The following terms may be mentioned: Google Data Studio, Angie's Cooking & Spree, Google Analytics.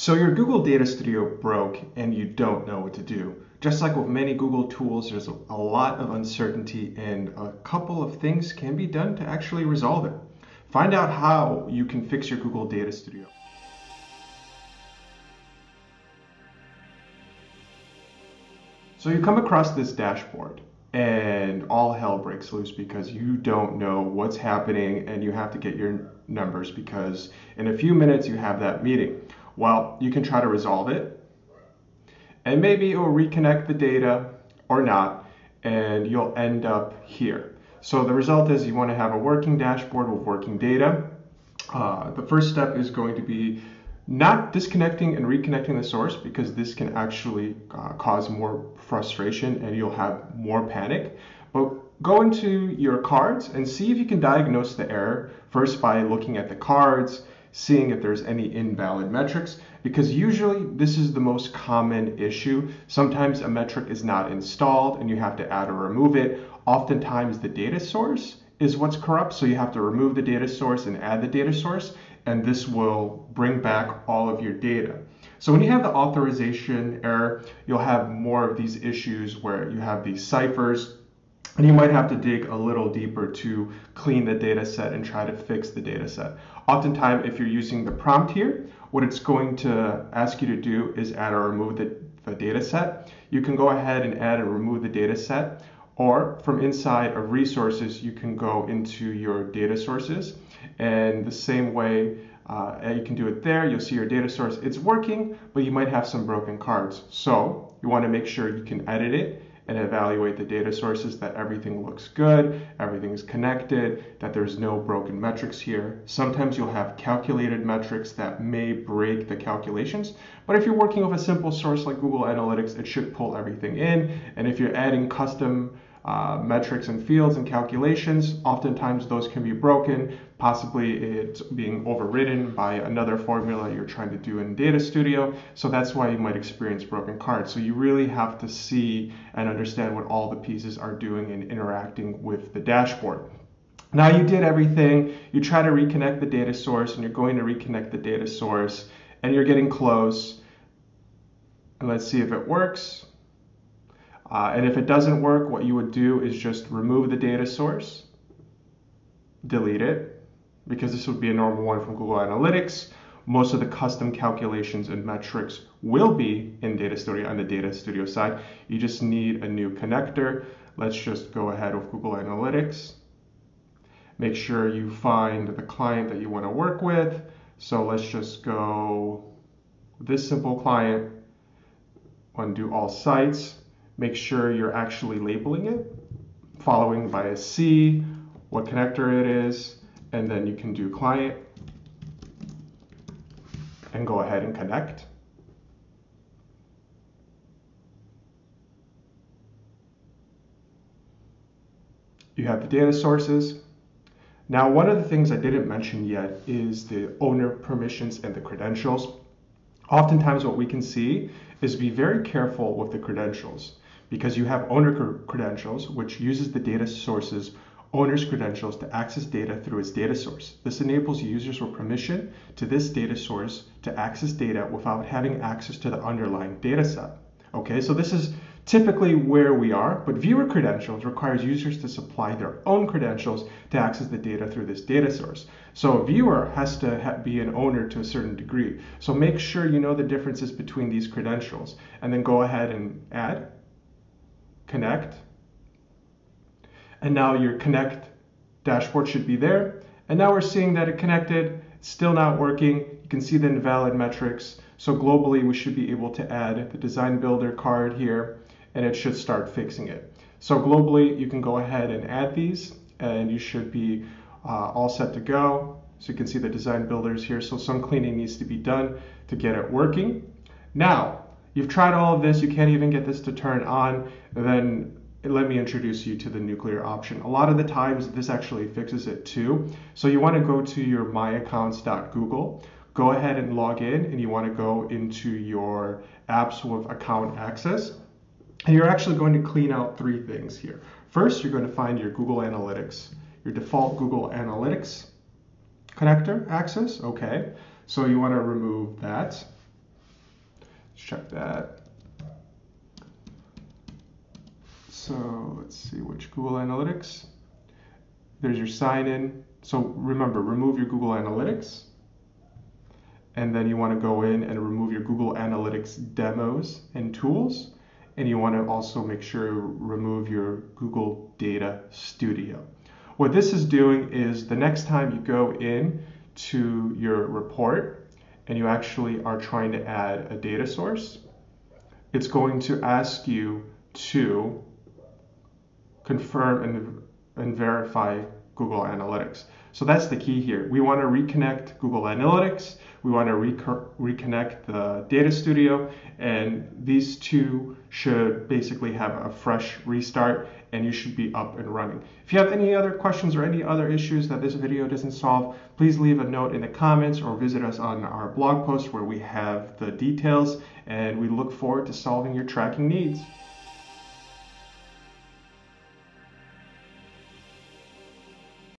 So your Google Data Studio broke and you don't know what to do. Just like with many Google tools, there's a lot of uncertainty and a couple of things can be done to actually resolve it. Find out how you can fix your Google Data Studio. So you come across this dashboard and all hell breaks loose because you don't know what's happening and you have to get your numbers because in a few minutes you have that meeting. Well, you can try to resolve it and maybe it will reconnect the data or not, and you'll end up here. So the result is you want to have a working dashboard with working data. The first step is going to be not disconnecting and reconnecting the source, because this can actually cause more frustration and you'll have more panic. But go into your cards and see if you can diagnose the error first by looking at the cards, seeing if there's any invalid metrics, because usually this is the most common issue. Sometimes a metric is not installed and you have to add or remove it. Oftentimes the data source is what's corrupt, so you have to remove the data source and add the data source, and this will bring back all of your data. So when you have the authorization error, you'll have more of these issues where you have these ciphers, and you might have to dig a little deeper to clean the data set and try to fix the data set. Oftentimes, if you're using the prompt here, what it's going to ask you to do is add or remove the data set. You can go ahead and add and remove the data set, or from inside of resources, you can go into your data sources. And the same way you can do it there, you'll see your data source. It's working, but you might have some broken cards. So you want to make sure you can edit it and evaluate the data sources, that everything looks good, everything's connected, that there's no broken metrics here. Sometimes you'll have calculated metrics that may break the calculations, but if you're working with a simple source like Google Analytics, it should pull everything in. And if you're adding custom metrics and fields and calculations, oftentimes those can be broken. Possibly it's being overridden by another formula you're trying to do in Data Studio. So that's why you might experience broken cards. So you really have to see and understand what all the pieces are doing and interacting with the dashboard. Now you did everything. You try to reconnect the data source and you're going to reconnect the data source and you're getting close. And let's see if it works. And if it doesn't work, what you would do is just remove the data source, delete it, because this would be a normal one from Google Analytics. Most of the custom calculations and metrics will be in Data Studio on the Data Studio side. You just need a new connector. Let's just go ahead with Google Analytics. Make sure you find the client that you want to work with. So let's just go this simple client, undo all sites. Make sure you're actually labeling it, following by a C, what connector it is, and then you can do client and go ahead and connect. You have the data sources. Now, one of the things I didn't mention yet is the owner permissions and the credentials. Oftentimes what we can see is be very careful with the credentials, because you have owner credentials, which uses the data source's owner's credentials to access data through its data source. This enables users with permission to this data source to access data without having access to the underlying data set. Okay, so this is typically where we are, but viewer credentials requires users to supply their own credentials to access the data through this data source. So a viewer has to be an owner to a certain degree. So make sure you know the differences between these credentials, and then go ahead and add, connect. And now your connect dashboard should be there. And now we're seeing that it connected, still not working. You can see the invalid metrics. So globally, we should be able to add the design builder card here, and it should start fixing it. So globally, you can go ahead and add these, and you should be all set to go. So you can see the design builders here. So some cleaning needs to be done to get it working. Now, you've tried all of this. You can't even get this to turn on. Then let me introduce you to the nuclear option. A lot of the times, this actually fixes it too. So you want to go to your myaccounts.google. Go ahead and log in, and you want to go into your apps with account access. And you're actually going to clean out three things here. First, you're going to find your Google Analytics, your default Google Analytics connector access. Okay, so you want to remove that. Let's check that. So let's see, which Google Analytics. There's your sign in. So remember, remove your Google Analytics. And then you want to go in and remove your Google Analytics demos and tools. And you want to also make sure to remove your Google Data Studio. What this is doing is the next time you go in to your report and you actually are trying to add a data source, it's going to ask you to confirm and verify Google Analytics. So that's the key here. We want to reconnect Google Analytics. We want to reconnect the Data Studio, and these two should basically have a fresh restart, and you should be up and running. If you have any other questions or any other issues that this video doesn't solve, please leave a note in the comments or visit us on our blog post where we have the details, and we look forward to solving your tracking needs.